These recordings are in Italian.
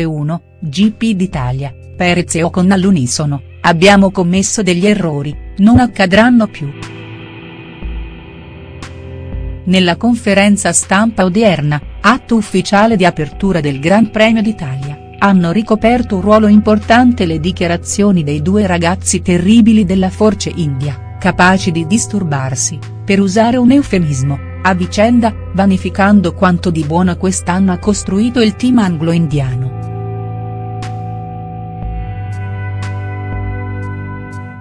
F1, GP d'Italia, Perez e Ocon all'unisono, abbiamo commesso degli errori, non accadranno più. Nella conferenza stampa odierna, atto ufficiale di apertura del Gran Premio d'Italia, hanno ricoperto un ruolo importante le dichiarazioni dei due ragazzi terribili della Force India, capaci di disturbarsi, per usare un eufemismo, a vicenda, vanificando quanto di buono quest'anno ha costruito il team anglo-indiano.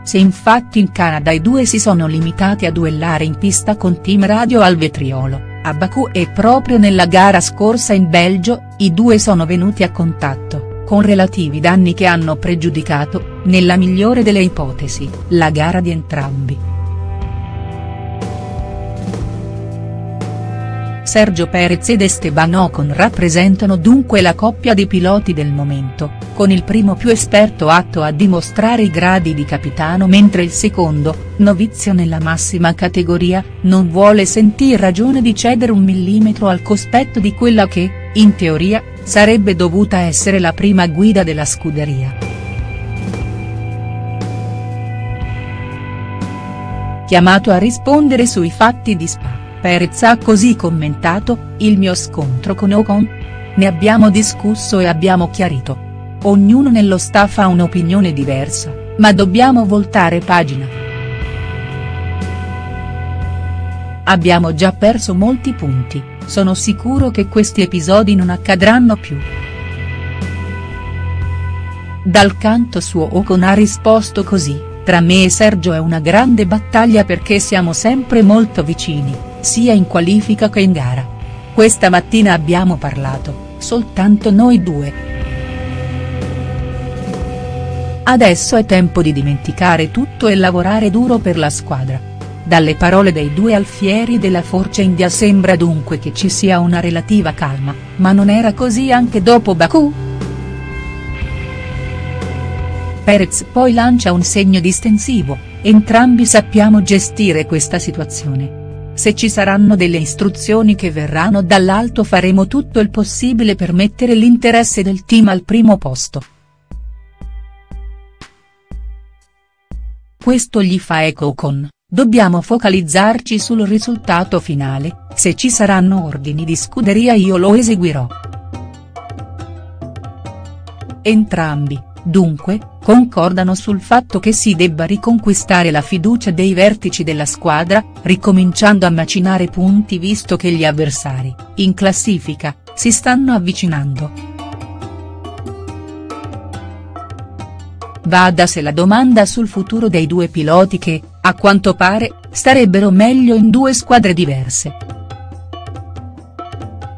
Se infatti in Canada i due si sono limitati a duellare in pista con team radio al vetriolo, a Baku e proprio nella gara scorsa in Belgio, i due sono venuti a contatto, con relativi danni che hanno pregiudicato, nella migliore delle ipotesi, la gara di entrambi. Sergio Perez ed Esteban Ocon rappresentano dunque la coppia di piloti del momento, con il primo più esperto atto a dimostrare i gradi di capitano mentre il secondo, novizio nella massima categoria, non vuole sentir ragione di cedere un millimetro al cospetto di quella che, in teoria, sarebbe dovuta essere la prima guida della scuderia. Chiamato a rispondere sui fatti di Spa, Perez ha così commentato: "Il mio scontro con Ocon? Ne abbiamo discusso e abbiamo chiarito. Ognuno nello staff ha un'opinione diversa, ma dobbiamo voltare pagina. Abbiamo già perso molti punti, sono sicuro che questi episodi non accadranno più". Dal canto suo Ocon ha risposto così: "Tra me e Sergio è una grande battaglia perché siamo sempre molto vicini, sia in qualifica che in gara. Questa mattina abbiamo parlato, soltanto noi due. Adesso è tempo di dimenticare tutto e lavorare duro per la squadra". Dalle parole dei due alfieri della Force India sembra dunque che ci sia una relativa calma, ma non era così anche dopo Baku. Perez poi lancia un segno distensivo: "Entrambi sappiamo gestire questa situazione. Se ci saranno delle istruzioni che verranno dall'alto faremo tutto il possibile per mettere l'interesse del team al primo posto". Questo gli fa eco con: "Dobbiamo focalizzarci sul risultato finale, se ci saranno ordini di scuderia io lo eseguirò". Entrambi, dunque, concordano sul fatto che si debba riconquistare la fiducia dei vertici della squadra, ricominciando a macinare punti visto che gli avversari, in classifica, si stanno avvicinando. Vada se la domanda sul futuro dei due piloti che, a quanto pare, starebbero meglio in due squadre diverse.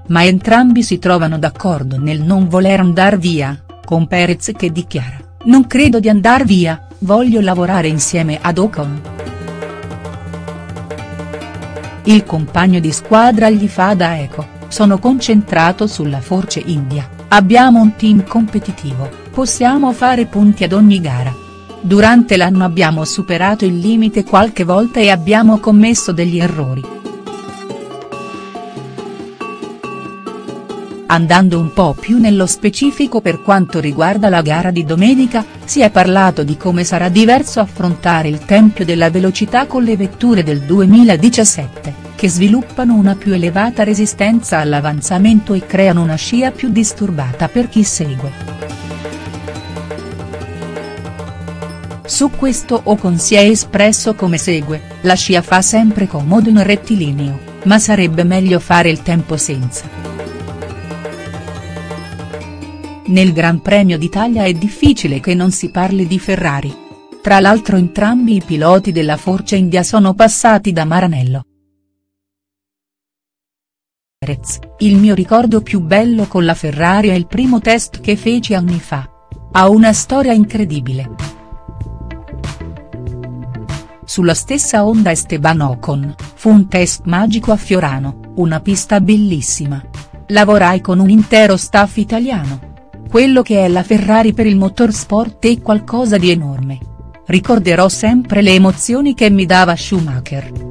Ma entrambi si trovano d'accordo nel non voler andar via, con Perez che dichiara: "Non credo di andar via, voglio lavorare insieme ad Ocon". Il compagno di squadra gli fa da eco: "Sono concentrato sulla Force India, abbiamo un team competitivo, possiamo fare punti ad ogni gara. Durante l'anno abbiamo superato il limite qualche volta e abbiamo commesso degli errori. Andando un po' più nello specifico per quanto riguarda la gara di domenica, si è parlato di come sarà diverso affrontare il tempio della velocità con le vetture del 2017, che sviluppano una più elevata resistenza all'avanzamento e creano una scia più disturbata per chi segue. Su questo Ocon si è espresso come segue: "La scia fa sempre comodo in rettilineo, ma sarebbe meglio fare il tempo senza. Nel Gran Premio d'Italia è difficile che non si parli di Ferrari". Tra l'altro entrambi i piloti della Force India sono passati da Maranello. Perez: "Il mio ricordo più bello con la Ferrari è il primo test che feci anni fa. Ha una storia incredibile". Sulla stessa onda Esteban Ocon: "Fu un test magico a Fiorano, una pista bellissima. Lavorai con un intero staff italiano. Quello che è la Ferrari per il motorsport è qualcosa di enorme. Ricorderò sempre le emozioni che mi dava Schumacher".